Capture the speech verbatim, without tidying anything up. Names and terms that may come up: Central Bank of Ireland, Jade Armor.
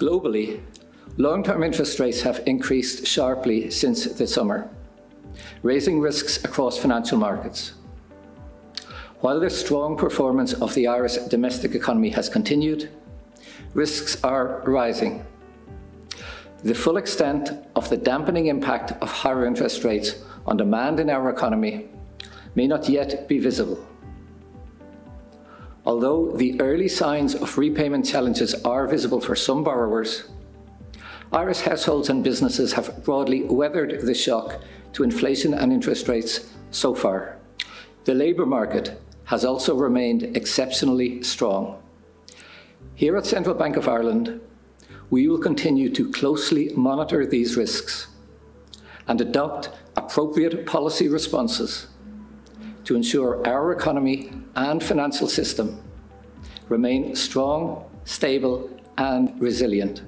Globally, long-term interest rates have increased sharply since the summer, raising risks across financial markets. While the strong performance of the Irish domestic economy has continued, risks are rising. The full extent of the dampening impact of higher interest rates on demand in our economy may not yet be visible. Although the early signs of repayment challenges are visible for some borrowers, Irish households and businesses have broadly weathered the shock to inflation and interest rates so far. The labour market has also remained exceptionally strong. Here at Central Bank of Ireland, we will continue to closely monitor these risks and adopt appropriate policy responses to ensure our economy and financial system remain strong, stable, and resilient.